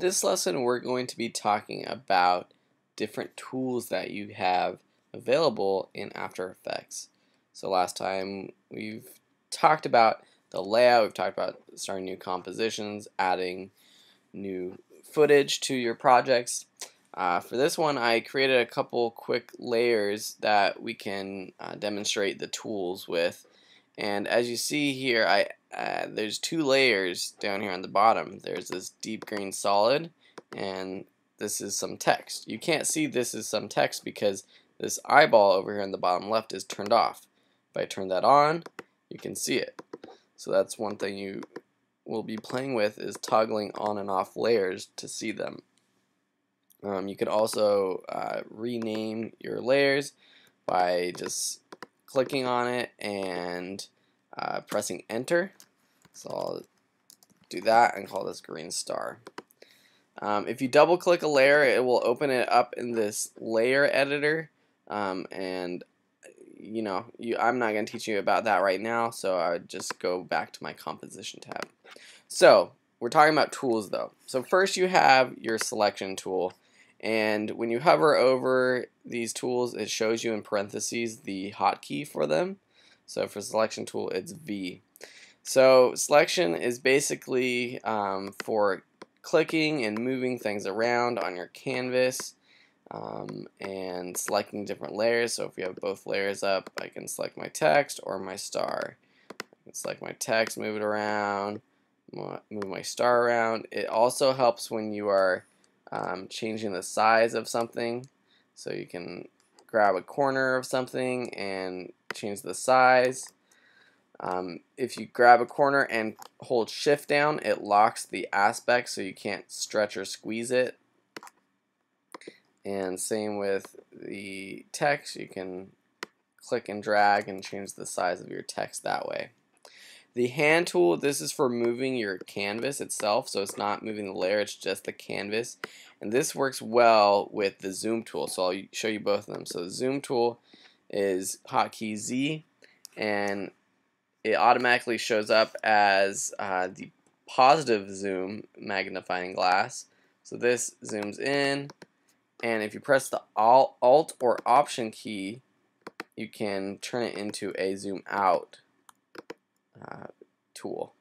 this lesson, we're going to be talking about different tools that you have available in After Effects. So last time we've talked about the layout, we've talked about starting new compositions, adding new footage to your projects. For this one, I created a couple quick layers that we can demonstrate the tools with. And as you see here, there's two layers down here on the bottom. There's this deep green solid, and this is some text. You can't see this is some text because this eyeball over here in the bottom left is turned off. If I turn that on, you can see it. So that's one thing you will be playing with, is toggling on and off layers to see them. You could also rename your layers by just clicking on it and pressing enter. So I'll do that and call this green star. If you double click a layer, it will open it up in this layer editor, and you know, I'm not going to teach you about that right now, so I would just go back to my composition tab. So we're talking about tools though. So first you have your selection tool, and when you hover over these tools, it shows you in parentheses the hotkey for them. So for selection tool, it's V. So selection is basically for clicking and moving things around on your canvas, and selecting different layers. So if we have both layers up, I can select my text or my star. I can select my text, move it around, move my star around. It also helps when you are changing the size of something. So you can grab a corner of something and change the size. If you grab a corner and hold shift down, it locks the aspect so you can't stretch or squeeze it. And same with the text, you can click and drag and change the size of your text that way. The hand tool, this is for moving your canvas itself, so it's not moving the layer, it's just the canvas. And this works well with the zoom tool, so I'll show you both of them. So the zoom tool is hotkey Z, and it automatically shows up as the positive zoom magnifying glass. So this zooms in, and if you press the Alt or Option key, you can turn it into a zoom out tool.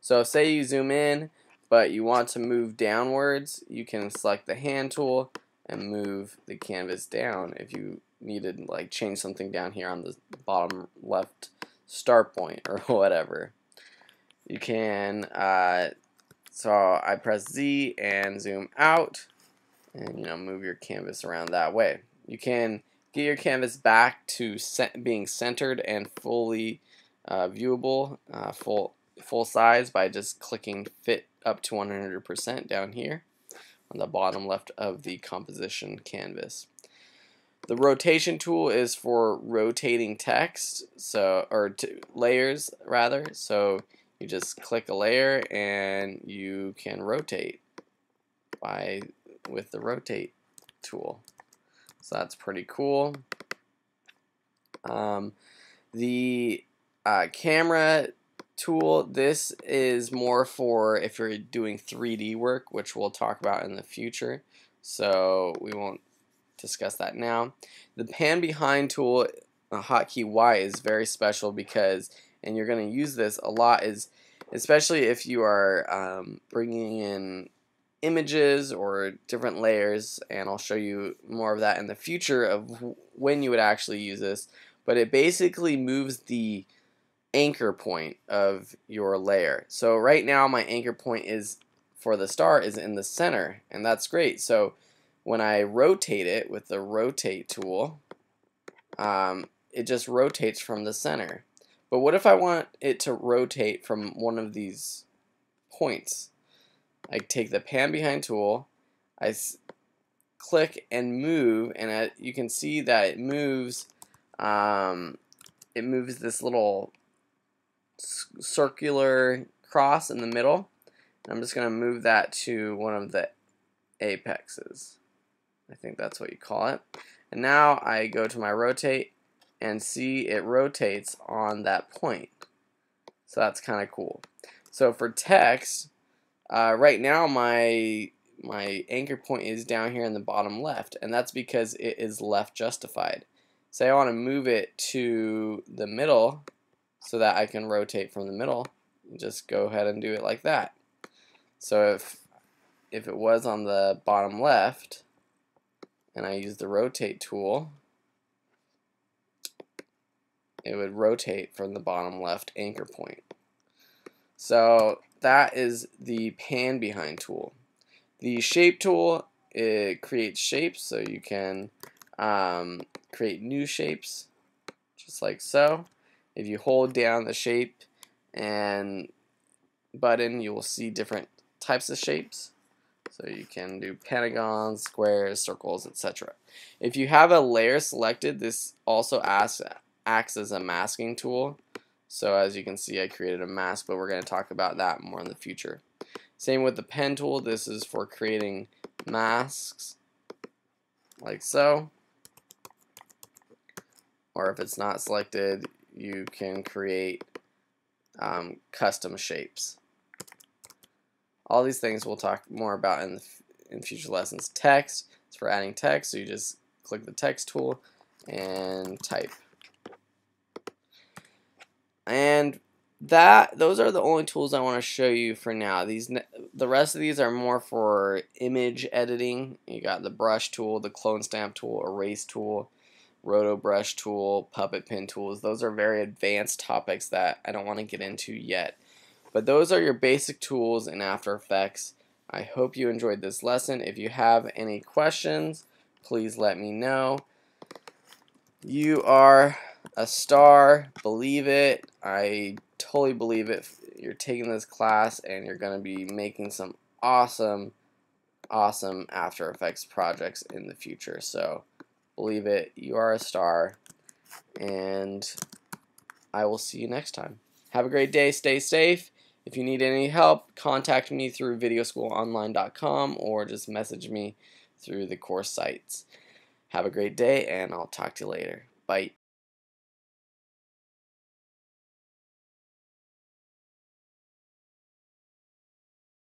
So say you zoom in, but you want to move downwards, you can select the hand tool and move the canvas down if you needed, like, change something down here on the bottom left start point or whatever. You can so I press Z and zoom out, and you know, move your canvas around that way. You can get your canvas back to being centered and fully viewable, full size, by just clicking fit up to 100% down here on the bottom left of the composition canvas. The rotation tool is for rotating text, so, or layers rather. So you just click a layer and you can rotate with the rotate tool. So that's pretty cool. The camera tool, this is more for if you're doing 3D work, which we'll talk about in the future, so we won't discuss that now. The pan behind tool, hotkey Y, is very special because, and you're going to use this a lot, is especially if you are bringing in images or different layers, and I'll show you more of that in the future of when you would actually use this, but it basically moves the anchor point of your layer. So right now my anchor point is, for the star, is in the center, and that's great. So when I rotate it with the rotate tool, it just rotates from the center. But what if I want it to rotate from one of these points? I take the pan behind tool, I click and move, and you can see that it moves this little circular cross in the middle. And I'm just going to move that to one of the apexes. I think that's what you call it. And now I go to my rotate and see it rotates on that point. So that's kind of cool. So for text, right now my my anchor point is down here in the bottom left, and that's because it is left justified. Say I want to move it to the middle so that I can rotate from the middle. Just go ahead and do it like that. So if it was on the bottom left and I use the rotate tool, it would rotate from the bottom left anchor point. So that is the pan behind tool. The shape tool, it creates shapes, so you can create new shapes just like so. If you hold down the shape and button, you will see different types of shapes. So you can do pentagons, squares, circles, etc. If you have a layer selected, this also acts as a masking tool. So as you can see, I created a mask, but we're going to talk about that more in the future. Same with the pen tool. This is for creating masks like so. Or if it's not selected, you can create custom shapes. All these things we'll talk more about in future lessons. Text, it's for adding text, so you just click the text tool and type. And those are the only tools I want to show you for now. The rest of these are more for image editing. You got the brush tool, the clone stamp tool, erase tool, roto brush tool, puppet pen tools. Those are very advanced topics that I don't want to get into yet. But those are your basic tools in After Effects. I hope you enjoyed this lesson. If you have any questions, please let me know. You are a star. Believe it. I totally believe it. You're taking this class and you're going to be making some awesome, awesome After Effects projects in the future. So believe it. You are a star. And I will see you next time. Have a great day. Stay safe. If you need any help, contact me through videoschoolonline.com or just message me through the course sites. Have a great day, and I'll talk to you later. Bye.